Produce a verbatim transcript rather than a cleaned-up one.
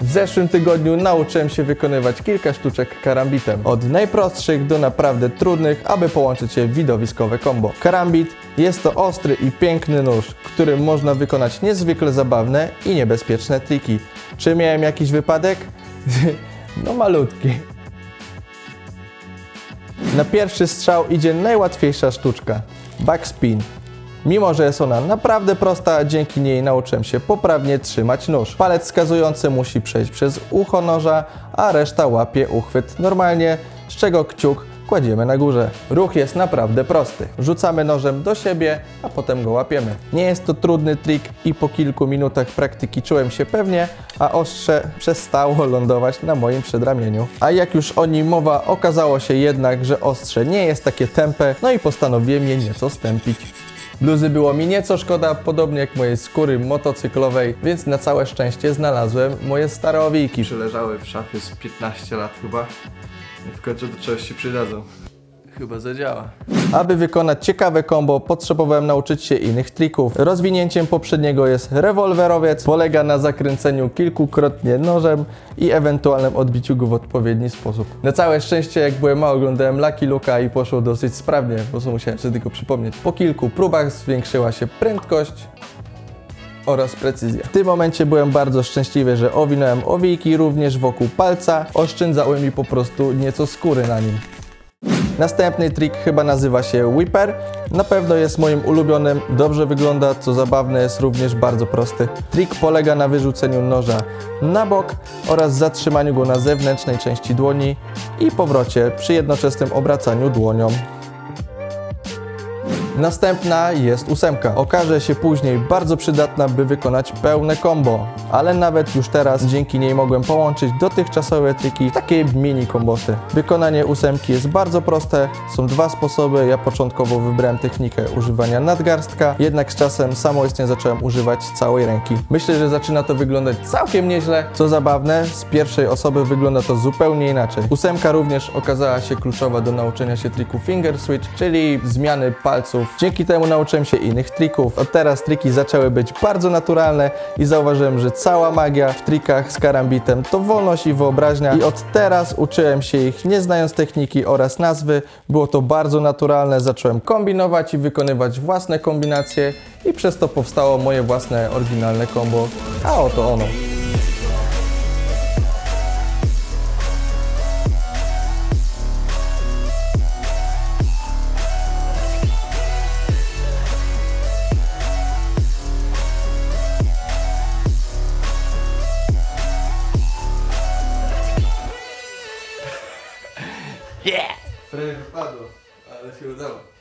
W zeszłym tygodniu nauczyłem się wykonywać kilka sztuczek karambitem. Od najprostszych do naprawdę trudnych, aby połączyć je w widowiskowe kombo. Karambit jest to ostry i piękny nóż, którym można wykonać niezwykle zabawne i niebezpieczne triki. Czy miałem jakiś wypadek? No malutki. Na pierwszy strzał idzie najłatwiejsza sztuczka – backspin. Mimo że jest ona naprawdę prosta, dzięki niej nauczyłem się poprawnie trzymać nóż. Palec wskazujący musi przejść przez ucho noża, a reszta łapie uchwyt normalnie, z czego kciuk kładziemy na górze. Ruch jest naprawdę prosty. Rzucamy nożem do siebie, a potem go łapiemy. Nie jest to trudny trik i po kilku minutach praktyki czułem się pewnie, a ostrze przestało lądować na moim przedramieniu. A jak już o nim mowa, okazało się jednak, że ostrze nie jest takie tępe, no i postanowiłem je nieco stępić. Bluzy było mi nieco szkoda, podobnie jak mojej skóry motocyklowej, więc na całe szczęście znalazłem moje stare owijki. Przeleżały w szafie z piętnaście lat chyba. W końcu do czegoś się przydadzą. Chyba zadziała. Aby wykonać ciekawe kombo, potrzebowałem nauczyć się innych trików. Rozwinięciem poprzedniego jest rewolwerowiec. Polega na zakręceniu kilkukrotnie nożem i ewentualnym odbiciu go w odpowiedni sposób. Na całe szczęście, jak byłem mały, oglądałem Lucky Luka i poszło dosyć sprawnie, bo co musiałem sobie tylko przypomnieć. Po kilku próbach zwiększyła się prędkość oraz precyzja. W tym momencie byłem bardzo szczęśliwy, że owinąłem owijki również wokół palca. Oszczędzały mi po prostu nieco skóry na nim. Następny trik chyba nazywa się Whipper. Na pewno jest moim ulubionym, dobrze wygląda, co zabawne, jest również bardzo prosty. Trik polega na wyrzuceniu noża na bok oraz zatrzymaniu go na zewnętrznej części dłoni i powrocie przy jednoczesnym obracaniu dłonią. Następna jest ósemka. Okaże się później bardzo przydatna, by wykonać pełne kombo, ale nawet już teraz dzięki niej mogłem połączyć dotychczasowe triki w takie mini kombosy. Wykonanie ósemki jest bardzo proste, są dwa sposoby. Ja początkowo wybrałem technikę używania nadgarstka, jednak z czasem samoistnie zacząłem używać całej ręki. Myślę, że zaczyna to wyglądać całkiem nieźle. Co zabawne, z pierwszej osoby wygląda to zupełnie inaczej. Ósemka również okazała się kluczowa do nauczenia się triku finger switch, czyli zmiany palców. Dzięki temu nauczyłem się innych trików. Od teraz triki zaczęły być bardzo naturalne i zauważyłem, że cała magia w trikach z karambitem to wolność i wyobraźnia, i od teraz uczyłem się ich nie znając techniki oraz nazwy. Było to bardzo naturalne, zacząłem kombinować i wykonywać własne kombinacje i przez to powstało moje własne oryginalne kombo, a oto ono. Yeah! Prawie wypadło, ale się udało.